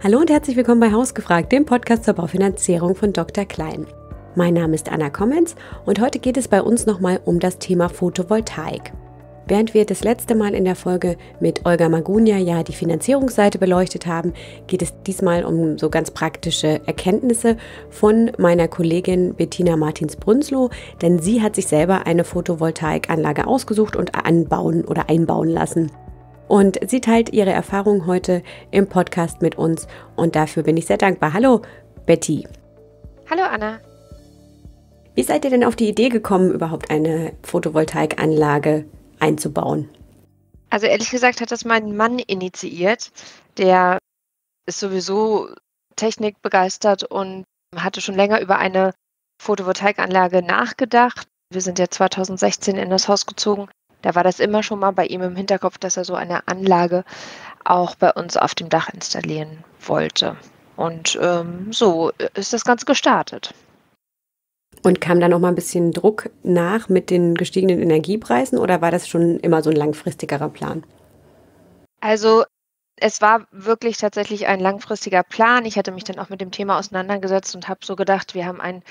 Hallo und herzlich willkommen bei Hausgefragt, dem Podcast zur Baufinanzierung von Dr. Klein. Mein Name ist Anna Commentz und heute geht es bei uns nochmal um das Thema Photovoltaik. Während wir das letzte Mal in der Folge mit Olga Magunia ja die Finanzierungsseite beleuchtet haben, geht es diesmal um so ganz praktische Erkenntnisse von meiner Kollegin Bettina Martins-Brünslow, denn sie hat sich selber eine Photovoltaikanlage ausgesucht und anbauen oder einbauen lassen. Und sie teilt ihre Erfahrung heute im Podcast mit uns und dafür bin ich sehr dankbar. Hallo, Betty. Hallo, Anna. Wie seid ihr denn auf die Idee gekommen, überhaupt eine Photovoltaikanlage einzubauen? Also ehrlich gesagt hat das mein Mann initiiert. Der ist sowieso technikbegeistert und hatte schon länger über eine Photovoltaikanlage nachgedacht. Wir sind ja 2016 in das Haus gezogen. Da war das immer schon mal bei ihm im Hinterkopf, dass er so eine Anlage auch bei uns auf dem Dach installieren wollte. Und so ist das Ganze gestartet. Und kam da noch mal ein bisschen Druck nach mit den gestiegenen Energiepreisen oder war das schon immer so ein langfristigerer Plan? Also es war wirklich tatsächlich ein langfristiger Plan. Ich hatte mich dann auch mit dem Thema auseinandergesetzt und habe so gedacht, wir haben einen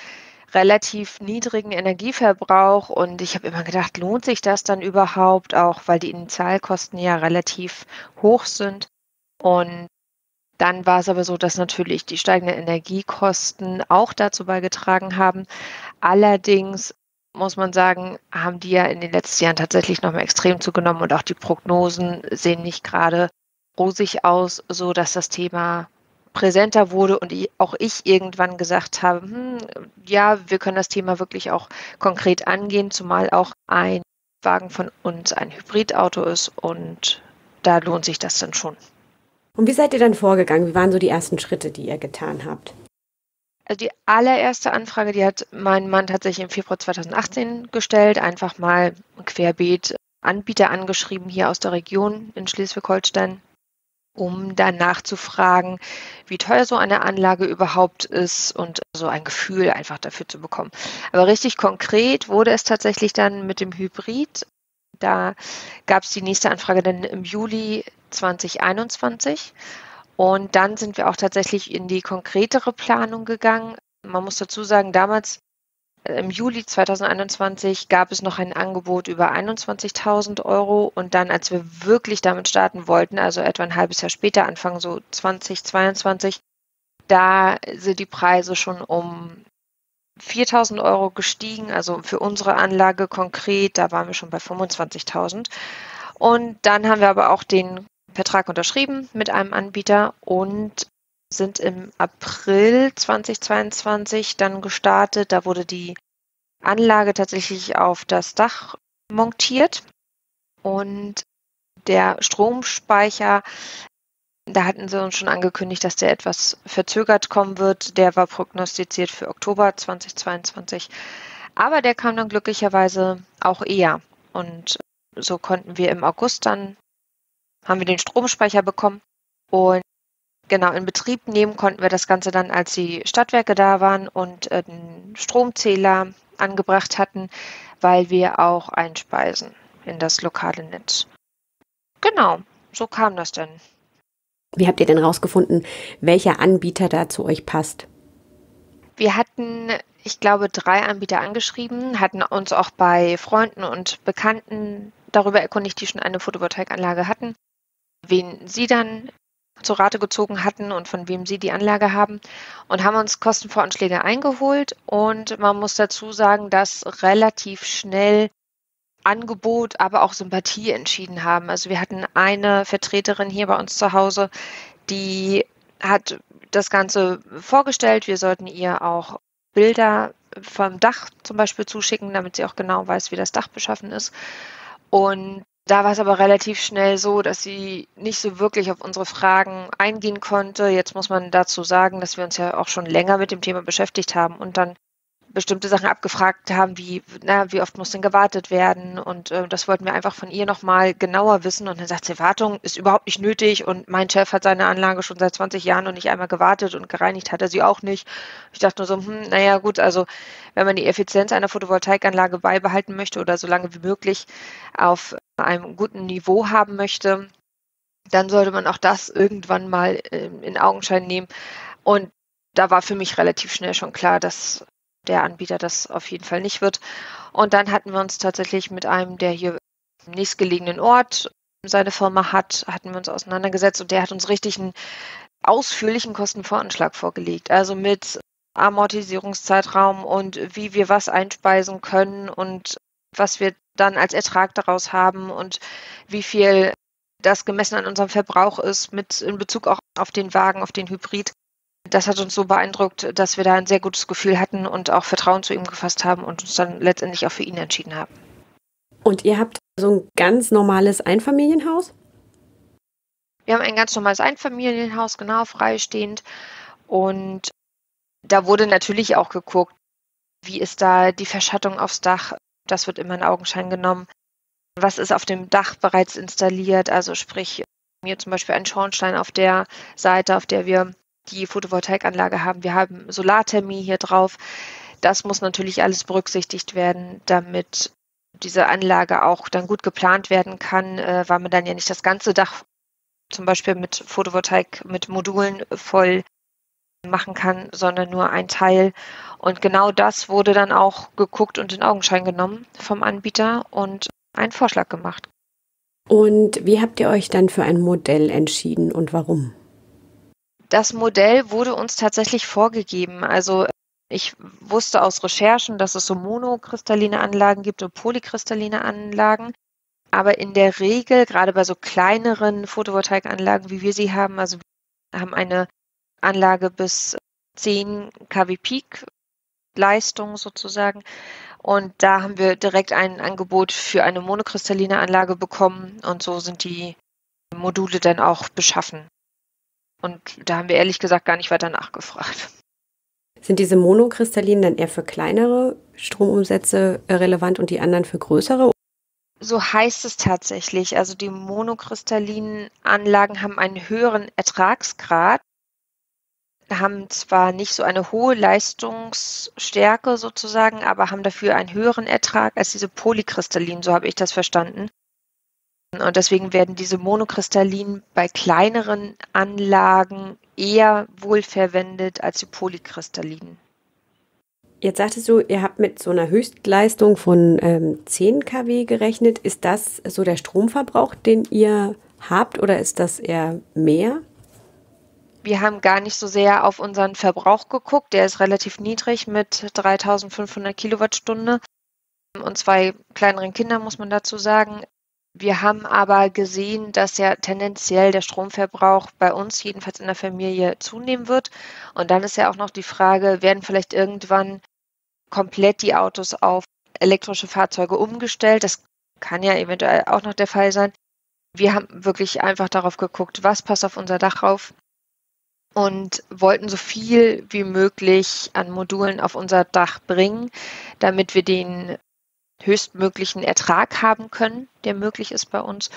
relativ niedrigen Energieverbrauch und ich habe immer gedacht, lohnt sich das dann überhaupt auch, weil die Initialkosten ja relativ hoch sind. Und dann war es aber so, dass natürlich die steigenden Energiekosten auch dazu beigetragen haben. Allerdings muss man sagen, haben die ja in den letzten Jahren tatsächlich nochmal extrem zugenommen und auch die Prognosen sehen nicht gerade rosig aus, so dass das Thema präsenter wurde und auch ich irgendwann gesagt habe, ja, wir können das Thema wirklich auch konkret angehen, zumal auch ein Wagen von uns ein Hybridauto ist und da lohnt sich das dann schon. Und wie seid ihr dann vorgegangen? Wie waren so die ersten Schritte, die ihr getan habt? Also die allererste Anfrage, die hat mein Mann tatsächlich im Februar 2018 gestellt, einfach mal querbeet Anbieter angeschrieben hier aus der Region in Schleswig-Holstein, um danach zu fragen, wie teuer so eine Anlage überhaupt ist und so ein Gefühl einfach dafür zu bekommen. Aber richtig konkret wurde es tatsächlich dann mit dem Hybrid. Da gab es die nächste Anfrage dann im Juli 2021 und dann sind wir auch tatsächlich in die konkretere Planung gegangen. Man muss dazu sagen, damals im Juli 2021 gab es noch ein Angebot über 21.000 € und dann, als wir wirklich damit starten wollten, also etwa ein halbes Jahr später, Anfang so 2022, da sind die Preise schon um 4.000 € gestiegen, also für unsere Anlage konkret, da waren wir schon bei 25.000. Und dann haben wir aber auch den Vertrag unterschrieben mit einem Anbieter und sind im April 2022 dann gestartet. Da wurde die Anlage tatsächlich auf das Dach montiert und der Stromspeicher, da hatten sie uns schon angekündigt, dass der etwas verzögert kommen wird. Der war prognostiziert für Oktober 2022, aber der kam dann glücklicherweise auch eher. Und so konnten wir im August dann, haben wir den Stromspeicher bekommen und genau in Betrieb nehmen konnten wir das Ganze dann, als die Stadtwerke da waren und den Stromzähler angebracht hatten, weil wir auch einspeisen in das lokale Netz. Genau, so kam das dann. Wie habt ihr denn rausgefunden, welcher Anbieter da zu euch passt? Wir hatten, ich glaube, 3 Anbieter angeschrieben, hatten uns auch bei Freunden und Bekannten darüber erkundigt, die schon eine Photovoltaikanlage hatten, wen sie dann zu Rate gezogen hatten und von wem sie die Anlage haben und haben uns Kostenvoranschläge eingeholt. Und man muss dazu sagen, dass relativ schnell Angebot, aber auch Sympathie entschieden haben. Also wir hatten eine Vertreterin hier bei uns zu Hause, die hat das Ganze vorgestellt. Wir sollten ihr auch Bilder vom Dach zum Beispiel zuschicken, damit sie auch genau weiß, wie das Dach beschaffen ist. Und da war es aber relativ schnell so, dass sie nicht so wirklich auf unsere Fragen eingehen konnte. Jetzt muss man dazu sagen, dass wir uns ja auch schon länger mit dem Thema beschäftigt haben und dann bestimmte Sachen abgefragt haben, wie, wie oft muss denn gewartet werden? Und das wollten wir einfach von ihr nochmal genauer wissen. Und dann sagt sie, Wartung ist überhaupt nicht nötig. Und mein Chef hat seine Anlage schon seit 20 Jahren und nicht einmal gewartet und gereinigt hat er sie auch nicht. Ich dachte nur so, naja gut, also wenn man die Effizienz einer Photovoltaikanlage beibehalten möchte oder so lange wie möglich auf einem guten Niveau haben möchte, dann sollte man auch das irgendwann mal in Augenschein nehmen. Und da war für mich relativ schnell schon klar, dass der Anbieter das auf jeden Fall nicht wird. Und dann hatten wir uns tatsächlich mit einem, der hier im nächstgelegenen Ort seine Firma hat, hatten wir uns auseinandergesetzt und der hat uns richtig einen ausführlichen Kostenvoranschlag vorgelegt. Also mit Amortisierungszeitraum und wie wir was einspeisen können und was wir dann als Ertrag daraus haben und wie viel das gemessen an unserem Verbrauch ist, mit in Bezug auch auf den Wagen, auf den Hybrid. Das hat uns so beeindruckt, dass wir da ein sehr gutes Gefühl hatten und auch Vertrauen zu ihm gefasst haben und uns dann letztendlich auch für ihn entschieden haben. Und ihr habt so ein ganz normales Einfamilienhaus? Wir haben ein ganz normales Einfamilienhaus, genau, freistehend. Und da wurde natürlich auch geguckt, wie ist da die Verschattung aufs Dach? Das wird immer in Augenschein genommen. Was ist auf dem Dach bereits installiert? Also sprich, hier zum Beispiel ein Schornstein auf der Seite, auf der wir die Photovoltaikanlage haben. Wir haben Solarthermie hier drauf. Das muss natürlich alles berücksichtigt werden, damit diese Anlage auch dann gut geplant werden kann, weil man dann ja nicht das ganze Dach zum Beispiel mit Photovoltaik, mit Modulen voll machen kann, sondern nur ein Teil. Und genau das wurde dann auch geguckt und in Augenschein genommen vom Anbieter und einen Vorschlag gemacht. Und wie habt ihr euch dann für ein Modell entschieden und warum? Das Modell wurde uns tatsächlich vorgegeben. Also ich wusste aus Recherchen, dass es so monokristalline Anlagen gibt und polykristalline Anlagen. Aber in der Regel, gerade bei so kleineren Photovoltaikanlagen, wie wir sie haben, also wir haben eine Anlage bis 10 kW Peak Leistung sozusagen. Und da haben wir direkt ein Angebot für eine monokristalline Anlage bekommen und so sind die Module dann auch beschaffen. Und da haben wir ehrlich gesagt gar nicht weiter nachgefragt. Sind diese monokristallinen dann eher für kleinere Stromumsätze relevant und die anderen für größere? So heißt es tatsächlich. Also die monokristallinen Anlagen haben einen höheren Ertragsgrad, haben zwar nicht so eine hohe Leistungsstärke sozusagen, aber haben dafür einen höheren Ertrag als diese polykristallinen, so habe ich das verstanden. Und deswegen werden diese monokristallinen bei kleineren Anlagen eher wohl verwendet als die polykristallinen. Jetzt sagtest du, ihr habt mit so einer Höchstleistung von 10 kW gerechnet. Ist das so der Stromverbrauch, den ihr habt oder ist das eher mehr? Wir haben gar nicht so sehr auf unseren Verbrauch geguckt. Der ist relativ niedrig mit 3.500 Kilowattstunde und 2 kleineren Kindern, muss man dazu sagen. Wir haben aber gesehen, dass ja tendenziell der Stromverbrauch bei uns, jedenfalls in der Familie, zunehmen wird. Und dann ist ja auch noch die Frage, werden vielleicht irgendwann komplett die Autos auf elektrische Fahrzeuge umgestellt? Das kann ja eventuell auch noch der Fall sein. Wir haben wirklich einfach darauf geguckt, was passt auf unser Dach rauf und wollten so viel wie möglich an Modulen auf unser Dach bringen, damit wir den höchstmöglichen Ertrag haben können, der möglich ist bei uns.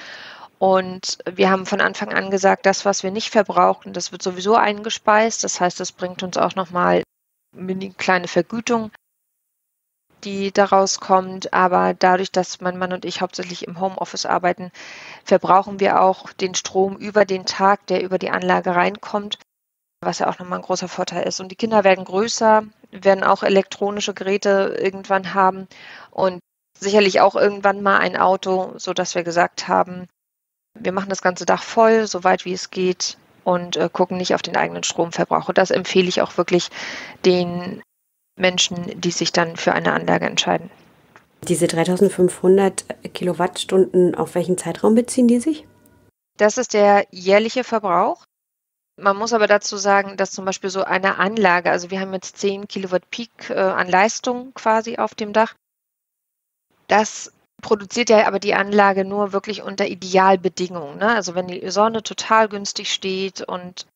Und wir haben von Anfang an gesagt, das, was wir nicht verbrauchen, das wird sowieso eingespeist. Das heißt, das bringt uns auch nochmal eine kleine Vergütung, die daraus kommt. Aber dadurch, dass mein Mann und ich hauptsächlich im Homeoffice arbeiten, verbrauchen wir auch den Strom über den Tag, der über die Anlage reinkommt, was ja auch nochmal ein großer Vorteil ist. Und die Kinder werden größer, werden auch elektronische Geräte irgendwann haben und sicherlich auch irgendwann mal ein Auto, sodass wir gesagt haben, wir machen das ganze Dach voll, so weit wie es geht und gucken nicht auf den eigenen Stromverbrauch. Und das empfehle ich auch wirklich den Menschen, die sich dann für eine Anlage entscheiden. Diese 3.500 Kilowattstunden, auf welchen Zeitraum beziehen die sich? Das ist der jährliche Verbrauch. Man muss aber dazu sagen, dass zum Beispiel so eine Anlage, also wir haben jetzt 10 Kilowatt Peak an Leistung quasi auf dem Dach. Das produziert ja aber die Anlage nur wirklich unter Idealbedingungen, ne? Also wenn die Sonne total günstig steht und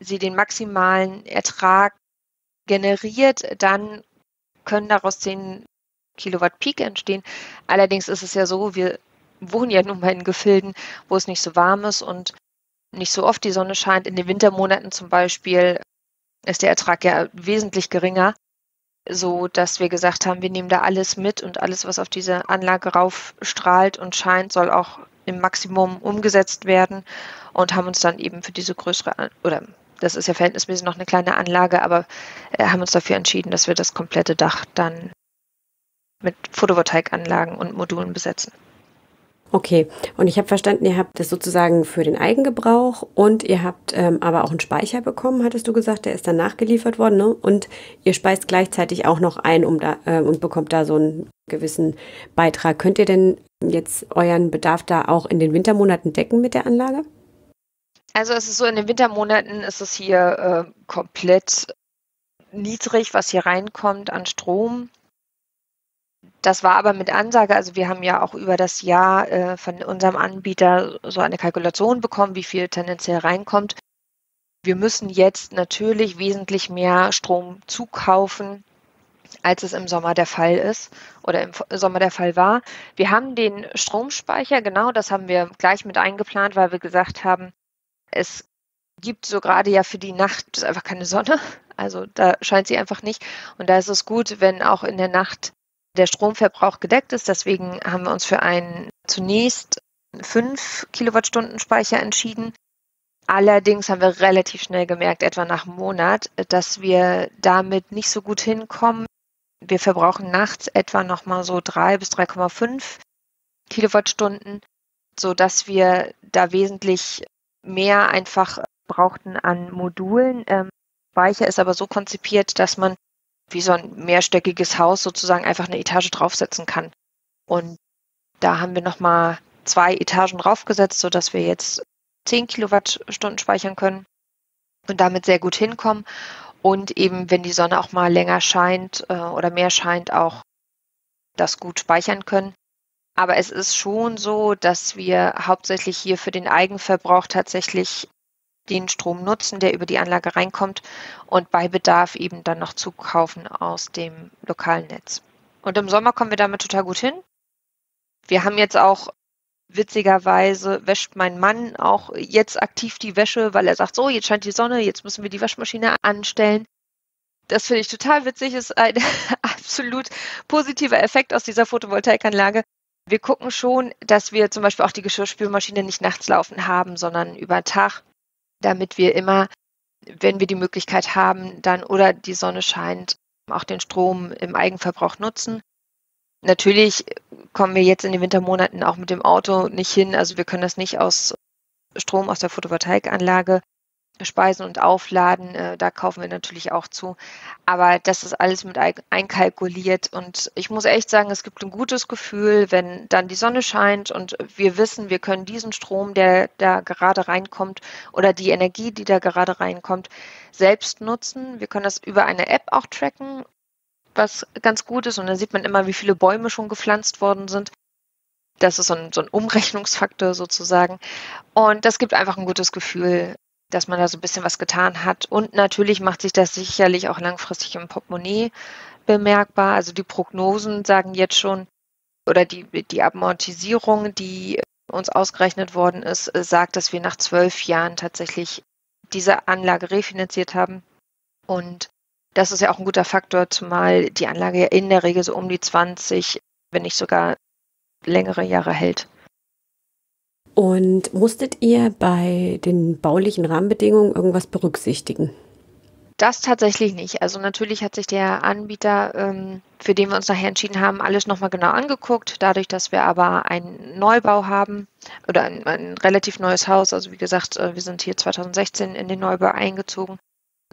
sie den maximalen Ertrag generiert, dann können daraus 10 Kilowatt Peak entstehen. Allerdings ist es ja so, wir wohnen ja nun mal in Gefilden, wo es nicht so warm ist und nicht so oft die Sonne scheint. In den Wintermonaten zum Beispiel ist der Ertrag ja wesentlich geringer, so dass wir gesagt haben, wir nehmen da alles mit und alles, was auf diese Anlage rauf strahlt und scheint, soll auch im Maximum umgesetzt werden. und haben uns dann eben für diese größere, oder das ist ja verhältnismäßig noch eine kleine Anlage, aber haben uns dafür entschieden, dass wir das komplette Dach dann mit Photovoltaikanlagen und Modulen besetzen. Okay, und ich habe verstanden, ihr habt das sozusagen für den Eigengebrauch und ihr habt aber auch einen Speicher bekommen, hattest du gesagt, der ist dann nachgeliefert worden, ne? Und ihr speist gleichzeitig auch noch ein und bekommt da so einen gewissen Beitrag. Könnt ihr denn jetzt euren Bedarf da auch in den Wintermonaten decken mit der Anlage? Also es ist so, in den Wintermonaten ist es hier komplett niedrig, was hier reinkommt an Strom. Das war aber mit Ansage, also wir haben ja auch über das Jahr von unserem Anbieter so eine Kalkulation bekommen, wie viel tendenziell reinkommt. Wir müssen jetzt natürlich wesentlich mehr Strom zukaufen, als es im Sommer der Fall ist oder im Sommer der Fall war. Wir haben den Stromspeicher, genau, das haben wir gleich mit eingeplant, weil wir gesagt haben, es gibt so gerade ja für die Nacht einfach keine Sonne, also da scheint sie einfach nicht. Und da ist es gut, wenn auch in der Nacht der Stromverbrauch gedeckt ist. Deswegen haben wir uns für einen zunächst 5 Kilowattstunden Speicher entschieden. Allerdings haben wir relativ schnell gemerkt, etwa nach einem Monat, dass wir damit nicht so gut hinkommen. Wir verbrauchen nachts etwa nochmal so 3 bis 3,5 Kilowattstunden, sodass wir da wesentlich mehr einfach brauchten an Modulen. Speicher ist aber so konzipiert, dass man wie so ein mehrstöckiges Haus sozusagen einfach eine Etage draufsetzen kann. Und da haben wir nochmal 2 Etagen draufgesetzt, sodass wir jetzt 10 Kilowattstunden speichern können und damit sehr gut hinkommen. Und eben, wenn die Sonne auch mal länger scheint oder mehr scheint, auch das gut speichern können. Aber es ist schon so, dass wir hauptsächlich hier für den Eigenverbrauch tatsächlich den Strom nutzen, der über die Anlage reinkommt und bei Bedarf eben dann noch zukaufen aus dem lokalen Netz. Und im Sommer kommen wir damit total gut hin. Wir haben jetzt auch, witzigerweise wäscht mein Mann auch jetzt aktiv die Wäsche, weil er sagt, so, jetzt scheint die Sonne, jetzt müssen wir die Waschmaschine anstellen. Das finde ich total witzig, ist ein absolut positiver Effekt aus dieser Photovoltaikanlage. Wir gucken schon, dass wir zum Beispiel auch die Geschirrspülmaschine nicht nachts laufen haben, sondern über Tag, damit wir immer, wenn wir die Möglichkeit haben, dann oder die Sonne scheint, auch den Strom im Eigenverbrauch nutzen. Natürlich kommen wir jetzt in den Wintermonaten auch mit dem Auto nicht hin. Also wir können das nicht aus Strom aus der Photovoltaikanlage speisen und aufladen. Da kaufen wir natürlich auch zu. Aber das ist alles mit einkalkuliert. Und ich muss echt sagen, es gibt ein gutes Gefühl, wenn dann die Sonne scheint und wir wissen, wir können diesen Strom, der da gerade reinkommt oder die Energie, die da gerade reinkommt, selbst nutzen. Wir können das über eine App auch tracken, was ganz gut ist. Und dann sieht man immer, wie viele Bäume schon gepflanzt worden sind. Das ist so ein Umrechnungsfaktor sozusagen. Und das gibt einfach ein gutes Gefühl, dass man da so ein bisschen was getan hat. Und natürlich macht sich das sicherlich auch langfristig im Portemonnaie bemerkbar. Also die Prognosen sagen jetzt schon, oder die Amortisierung, die uns ausgerechnet worden ist, sagt, dass wir nach 12 Jahren tatsächlich diese Anlage refinanziert haben. Und das ist ja auch ein guter Faktor, zumal die Anlage ja in der Regel so um die 20, wenn nicht sogar längere Jahre hält. Und musstet ihr bei den baulichen Rahmenbedingungen irgendwas berücksichtigen? Das tatsächlich nicht. Also natürlich hat sich der Anbieter, für den wir uns nachher entschieden haben, alles nochmal genau angeguckt. Dadurch, dass wir aber einen Neubau haben oder ein relativ neues Haus, also wie gesagt, wir sind hier 2016 in den Neubau eingezogen,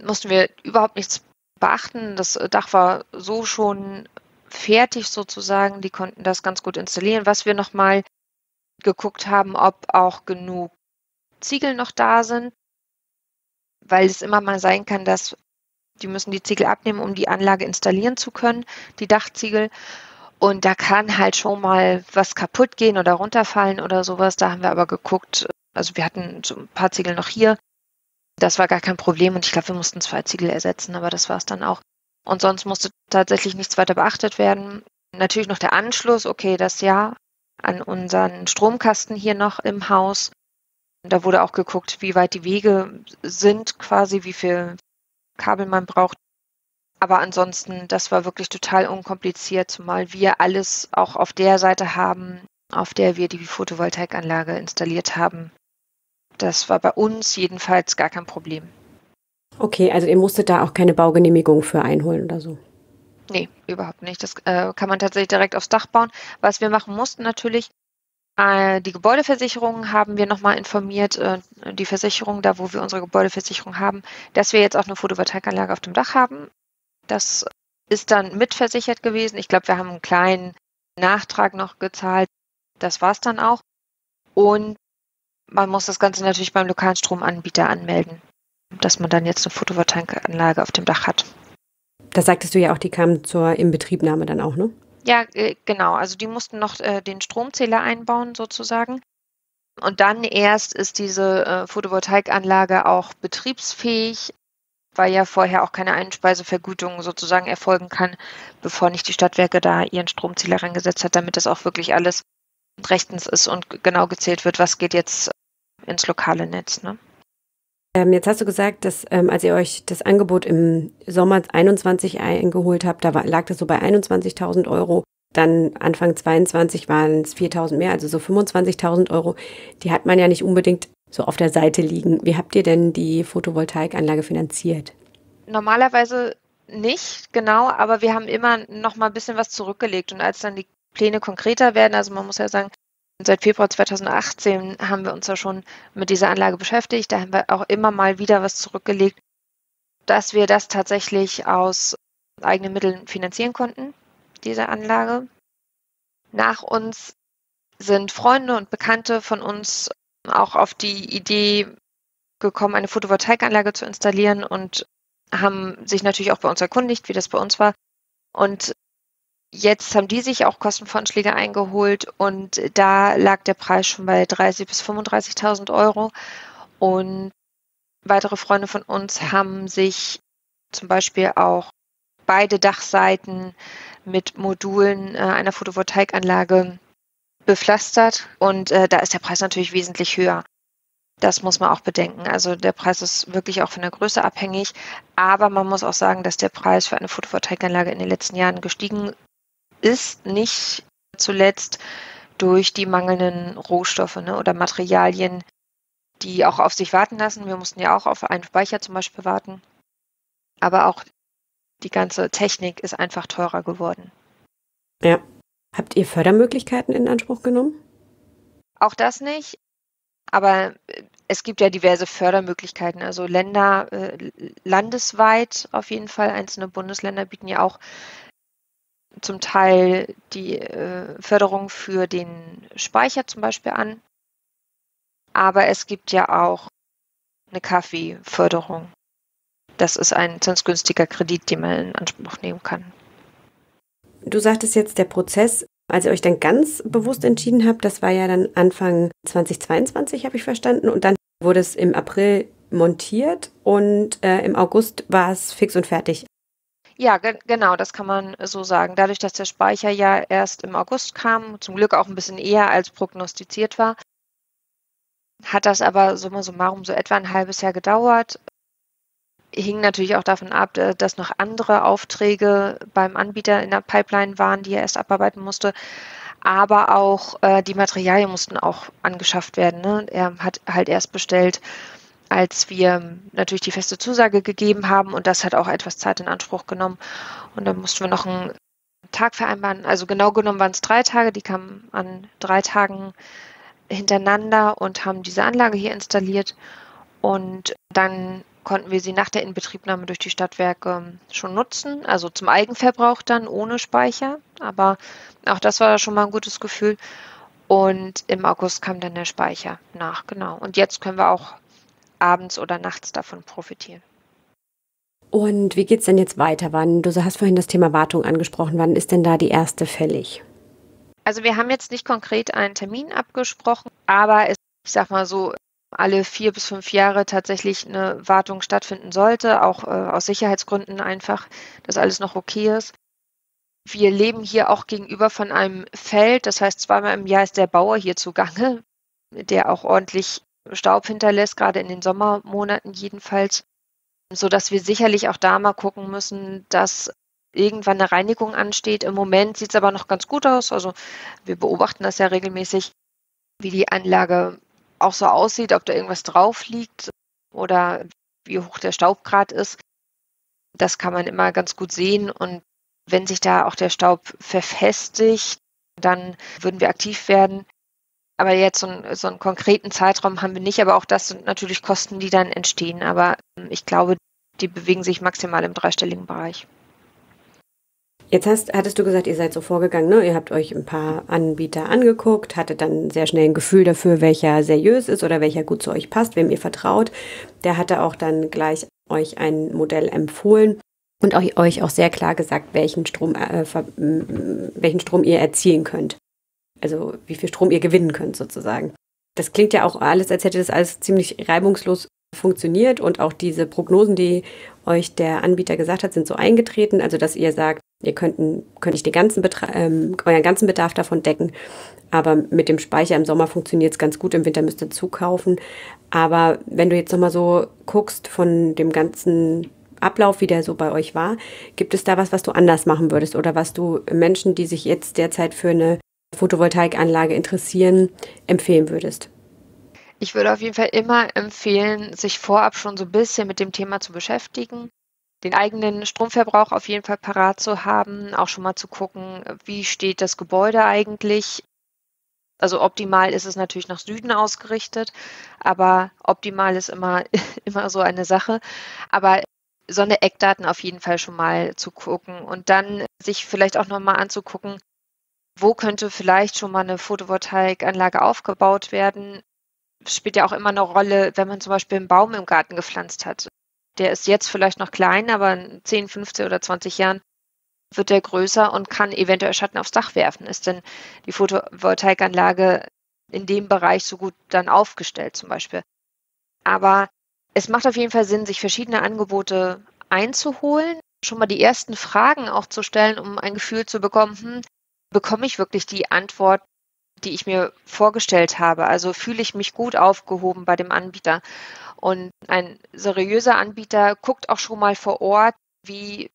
mussten wir überhaupt nichts beachten. Das Dach war so schon fertig sozusagen. Die konnten das ganz gut installieren. Was wir nochmal geguckt haben, ob auch genug Ziegel noch da sind, weil es immer mal sein kann, dass die müssen die Ziegel abnehmen, um die Anlage installieren zu können, die Dachziegel. Und da kann halt schon mal was kaputt gehen oder runterfallen oder sowas. Da haben wir aber geguckt, also wir hatten so ein paar Ziegel noch hier. Das war gar kein Problem und ich glaube, wir mussten 2 Ziegel ersetzen, aber das war es dann auch. Und sonst musste tatsächlich nichts weiter beachtet werden. Natürlich noch der Anschluss, okay, das ja, an unseren Stromkasten hier noch im Haus. Da wurde auch geguckt, wie weit die Wege sind quasi, wie viel Kabel man braucht. Aber ansonsten, das war wirklich total unkompliziert, zumal wir alles auch auf der Seite haben, auf der wir die Photovoltaikanlage installiert haben. Das war bei uns jedenfalls gar kein Problem. Okay, also ihr musstet da auch keine Baugenehmigung für einholen oder so? Nee, überhaupt nicht. Das kann man tatsächlich direkt aufs Dach bauen. Was wir machen mussten natürlich, die Gebäudeversicherung haben wir nochmal informiert, die Versicherung, da wo wir unsere Gebäudeversicherung haben, dass wir jetzt auch eine Photovoltaikanlage auf dem Dach haben. Das ist dann mitversichert gewesen. Ich glaube, wir haben einen kleinen Nachtrag noch gezahlt. Das war es dann auch. Und man muss das Ganze natürlich beim lokalen Stromanbieter anmelden, dass man dann jetzt eine Photovoltaikanlage auf dem Dach hat. Da sagtest du ja auch, die kamen zur Inbetriebnahme dann auch, ne? Ja, genau. Also die mussten noch den Stromzähler einbauen sozusagen. Und dann erst ist diese Photovoltaikanlage auch betriebsfähig, weil ja vorher auch keine Einspeisevergütung sozusagen erfolgen kann, bevor nicht die Stadtwerke da ihren Stromzähler reingesetzt hat, damit das auch wirklich alles rechtens ist und genau gezählt wird, was geht jetzt ins lokale Netz, ne? Jetzt hast du gesagt, dass als ihr euch das Angebot im Sommer 21 eingeholt habt, da lag das so bei 21.000 Euro. Dann Anfang 22 waren es 4.000 mehr, also so 25.000 Euro. Die hat man ja nicht unbedingt so auf der Seite liegen. Wie habt ihr denn die Photovoltaikanlage finanziert? Normalerweise nicht, genau, aber wir haben immer noch mal ein bisschen was zurückgelegt. Und als dann die Pläne konkreter werden, also man muss ja sagen, seit Februar 2018 haben wir uns ja schon mit dieser Anlage beschäftigt. Da haben wir auch immer mal wieder was zurückgelegt, dass wir das tatsächlich aus eigenen Mitteln finanzieren konnten, diese Anlage. Nach uns sind Freunde und Bekannte von uns auch auf die Idee gekommen, eine Photovoltaikanlage zu installieren und haben sich natürlich auch bei uns erkundigt, wie das bei uns war. Und jetzt haben die sich auch Kostenvoranschläge eingeholt und da lag der Preis schon bei 30.000 bis 35.000 Euro. Und weitere Freunde von uns haben sich zum Beispiel auch beide Dachseiten mit Modulen einer Photovoltaikanlage bepflastert. Und da ist der Preis natürlich wesentlich höher. Das muss man auch bedenken. Also der Preis ist wirklich auch von der Größe abhängig. Aber man muss auch sagen, dass der Preis für eine Photovoltaikanlage in den letzten Jahren gestiegen ist, nicht zuletzt durch die mangelnden Rohstoffe, ne, oder Materialien, die auch auf sich warten lassen. Wir mussten ja auch auf einen Speicher zum Beispiel warten. Aber auch die ganze Technik ist einfach teurer geworden. Ja. Habt ihr Fördermöglichkeiten in Anspruch genommen? Auch das nicht. Aber es gibt ja diverse Fördermöglichkeiten. Also Länder, landesweit auf jeden Fall. Einzelne Bundesländer bieten ja auch zum Teil die Förderung für den Speicher zum Beispiel an. Aber es gibt ja auch eine KfW-Förderung. Das ist ein zinsgünstiger Kredit, den man in Anspruch nehmen kann. Du sagtest jetzt, der Prozess, als ihr euch dann ganz bewusst entschieden habt, das war ja dann Anfang 2022, habe ich verstanden. Und dann wurde es im April montiert und im August war es fix und fertig. Ja, genau, das kann man so sagen. Dadurch, dass der Speicher ja erst im August kam, zum Glück auch ein bisschen eher als prognostiziert war, hat das aber summa summarum so etwa ein halbes Jahr gedauert. Hing natürlich auch davon ab, dass noch andere Aufträge beim Anbieter in der Pipeline waren, die er erst abarbeiten musste. Aber auch die Materialien mussten auch angeschafft werden, ne? Er hat halt erst bestellt, als wir natürlich die feste Zusage gegeben haben, und das hat auch etwas Zeit in Anspruch genommen. Und dann mussten wir noch einen Tag vereinbaren. Also genau genommen waren es 3 Tage, die kamen an 3 Tagen hintereinander und haben diese Anlage hier installiert. Und dann konnten wir sie nach der Inbetriebnahme durch die Stadtwerke schon nutzen, also zum Eigenverbrauch dann ohne Speicher. Aber auch das war schon mal ein gutes Gefühl. Und im August kam dann der Speicher nach, genau. Und jetzt können wir auch abends oder nachts davon profitieren. Und wie geht es denn jetzt weiter? Du hast vorhin das Thema Wartung angesprochen. Wann ist denn da die erste fällig? Also wir haben jetzt nicht konkret einen Termin abgesprochen, aber ich sag mal so, alle 4 bis 5 Jahre tatsächlich eine Wartung stattfinden sollte, auch aus Sicherheitsgründen einfach, dass alles noch okay ist. Wir leben hier auch gegenüber von einem Feld, das heißt, 2-mal im Jahr ist der Bauer hier zugange, der auch ordentlich Staub hinterlässt, gerade in den Sommermonaten jedenfalls, sodass wir sicherlich auch da mal gucken müssen, dass irgendwann eine Reinigung ansteht. Im Moment sieht es aber noch ganz gut aus. Also wir beobachten das ja regelmäßig, wie die Anlage auch so aussieht, ob da irgendwas drauf liegt oder wie hoch der Staubgrad ist. Das kann man immer ganz gut sehen. Und wenn sich da auch der Staub verfestigt, dann würden wir aktiv werden. Aber jetzt so einen konkreten Zeitraum haben wir nicht. Aber auch das sind natürlich Kosten, die dann entstehen. Aber ich glaube, die bewegen sich maximal im dreistelligen Bereich. Jetzt hattest du gesagt, ihr seid so vorgegangen, ne? Ihr habt euch ein paar Anbieter angeguckt, hattet dann sehr schnell ein Gefühl dafür, welcher seriös ist oder welcher gut zu euch passt, wem ihr vertraut. Der hatte auch dann gleich euch ein Modell empfohlen und auch, euch auch sehr klar gesagt, welchen Strom ihr erzielen könnt. Also wie viel Strom ihr gewinnen könnt sozusagen. Das klingt ja auch alles, als hätte das alles ziemlich reibungslos funktioniert und auch diese Prognosen, die euch der Anbieter gesagt hat, sind so eingetreten, also dass ihr sagt, ihr könnt nicht den ganzen euren ganzen Bedarf davon decken, aber mit dem Speicher im Sommer funktioniert es ganz gut, im Winter müsst ihr zukaufen, aber wenn du jetzt nochmal so guckst von dem ganzen Ablauf, wie der so bei euch war, gibt es da was du anders machen würdest oder was du Menschen, die sich jetzt derzeit für eine Photovoltaikanlage interessieren, empfehlen würdest? Ich würde auf jeden Fall immer empfehlen, sich vorab schon so ein bisschen mit dem Thema zu beschäftigen, den eigenen Stromverbrauch auf jeden Fall parat zu haben, auch schon mal zu gucken, wie steht das Gebäude eigentlich. Also optimal ist es natürlich nach Süden ausgerichtet, aber optimal ist immer so eine Sache. Aber so eine Eckdaten auf jeden Fall schon mal zu gucken und dann sich vielleicht auch nochmal anzugucken, wo könnte vielleicht schon mal eine Photovoltaikanlage aufgebaut werden. Spielt ja auch immer eine Rolle, wenn man zum Beispiel einen Baum im Garten gepflanzt hat. Der ist jetzt vielleicht noch klein, aber in 10, 15 oder 20 Jahren wird der größer und kann eventuell Schatten aufs Dach werfen. Ist denn die Photovoltaikanlage in dem Bereich so gut dann aufgestellt zum Beispiel? Aber es macht auf jeden Fall Sinn, sich verschiedene Angebote einzuholen, schon mal die ersten Fragen auch zu stellen, um ein Gefühl zu bekommen, bekomme ich wirklich die Antwort, die ich mir vorgestellt habe. Also fühle ich mich gut aufgehoben bei dem Anbieter. Und ein seriöser Anbieter guckt auch schon mal vor Ort, wie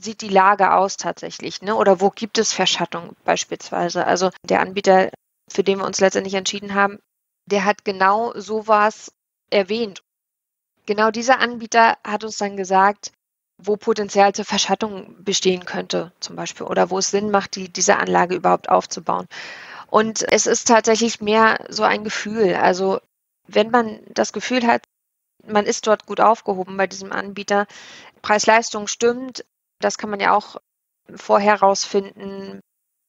sieht die Lage aus tatsächlich, ne? Oder wo gibt es Verschattung beispielsweise. Also der Anbieter, für den wir uns letztendlich entschieden haben, der hat genau sowas erwähnt. Genau dieser Anbieter hat uns dann gesagt, wo Potenzial zur Verschattung bestehen könnte zum Beispiel oder wo es Sinn macht, diese Anlage überhaupt aufzubauen. Und es ist tatsächlich mehr so ein Gefühl. Also wenn man das Gefühl hat, man ist dort gut aufgehoben bei diesem Anbieter, Preis-Leistung stimmt, das kann man ja auch vorher rausfinden,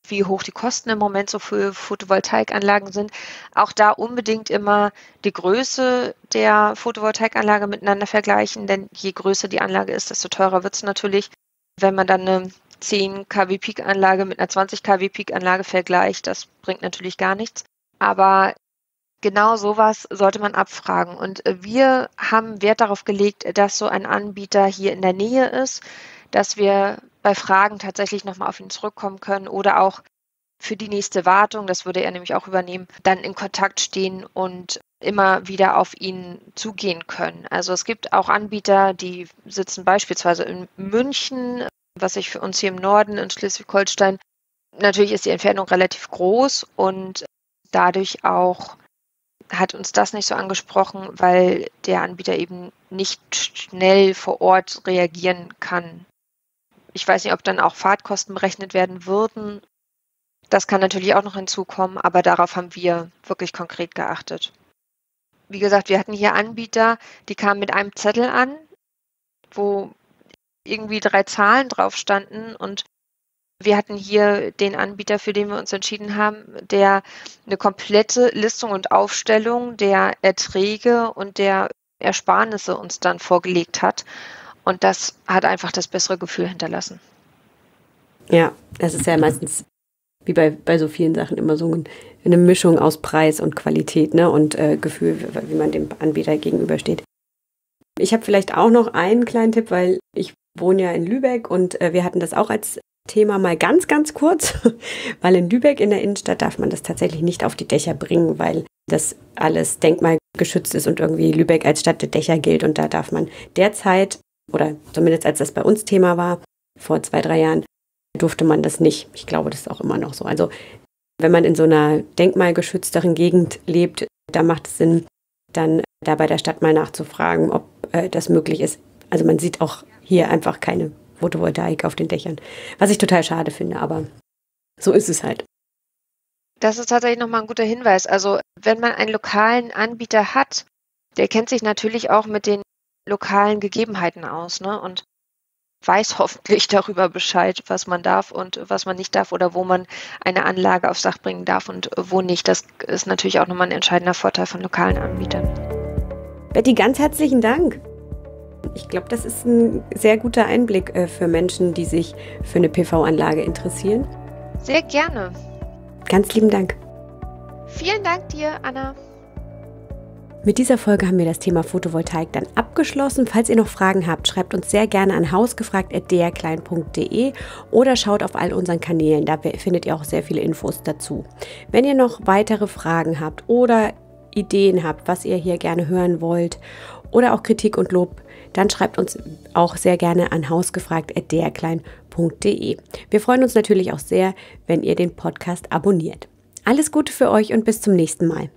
wie hoch die Kosten im Moment so für Photovoltaikanlagen sind. Auch da unbedingt immer die Größe der Photovoltaikanlage miteinander vergleichen, denn je größer die Anlage ist, desto teurer wird es natürlich. Wenn man dann eine 10 kW Peak-Anlage mit einer 20 kW Peak-Anlage vergleicht, das bringt natürlich gar nichts. Aber genau sowas sollte man abfragen. Und wir haben Wert darauf gelegt, dass so ein Anbieter hier in der Nähe ist, dass wir bei Fragen tatsächlich nochmal auf ihn zurückkommen können oder auch für die nächste Wartung, das würde er nämlich auch übernehmen, dann in Kontakt stehen und immer wieder auf ihn zugehen können. Also es gibt auch Anbieter, die sitzen beispielsweise in München, was sich für uns hier im Norden in Schleswig-Holstein, natürlich ist die Entfernung relativ groß und dadurch auch hat uns das nicht so angesprochen, weil der Anbieter eben nicht schnell vor Ort reagieren kann. Ich weiß nicht, ob dann auch Fahrtkosten berechnet werden würden. Das kann natürlich auch noch hinzukommen, aber darauf haben wir wirklich konkret geachtet. Wie gesagt, wir hatten hier Anbieter, die kamen mit einem Zettel an, wo irgendwie 3 Zahlen drauf standen und wir hatten hier den Anbieter, für den wir uns entschieden haben, der eine komplette Listung und Aufstellung der Erträge und der Ersparnisse uns dann vorgelegt hat und das hat einfach das bessere Gefühl hinterlassen. Ja, das ist ja meistens wie bei so vielen Sachen immer so eine Mischung aus Preis und Qualität, ne? Und Gefühl, wie man dem Anbieter gegenübersteht. Ich habe vielleicht auch noch einen kleinen Tipp, weil ich wohne ja in Lübeck und wir hatten das auch als Thema mal ganz, ganz kurz, weil in Lübeck in der Innenstadt darf man das tatsächlich nicht auf die Dächer bringen, weil das alles denkmalgeschützt ist und irgendwie Lübeck als Stadt der Dächer gilt und da darf man derzeit, oder zumindest als das bei uns Thema war, vor 2, 3 Jahren, durfte man das nicht. Ich glaube, das ist auch immer noch so. Also wenn man in so einer denkmalgeschützteren Gegend lebt, Da macht es Sinn, dann da bei der Stadt mal nachzufragen, ob das möglich ist. Also man sieht auch hier einfach keine Photovoltaik auf den Dächern, was ich total schade finde, aber so ist es halt. Das ist tatsächlich nochmal ein guter Hinweis. Also wenn man einen lokalen Anbieter hat, der kennt sich natürlich auch mit den lokalen Gegebenheiten aus, ne? Und weiß hoffentlich darüber Bescheid, was man darf und was man nicht darf oder wo man eine Anlage aufs Dach bringen darf und wo nicht. Das ist natürlich auch nochmal ein entscheidender Vorteil von lokalen Anbietern. Betty, ganz herzlichen Dank. Ich glaube, das ist ein sehr guter Einblick für Menschen, die sich für eine PV-Anlage interessieren. Sehr gerne. Ganz lieben Dank. Vielen Dank dir, Anna. Mit dieser Folge haben wir das Thema Photovoltaik dann abgeschlossen. Falls ihr noch Fragen habt, schreibt uns sehr gerne an hausgefragt@drklein.de oder schaut auf all unseren Kanälen. Da findet ihr auch sehr viele Infos dazu. Wenn ihr noch weitere Fragen habt oder Ideen habt, was ihr hier gerne hören wollt oder auch Kritik und Lob, dann schreibt uns auch sehr gerne an hausgefragt@drklein.de. Wir freuen uns natürlich auch sehr, wenn ihr den Podcast abonniert. Alles Gute für euch und bis zum nächsten Mal.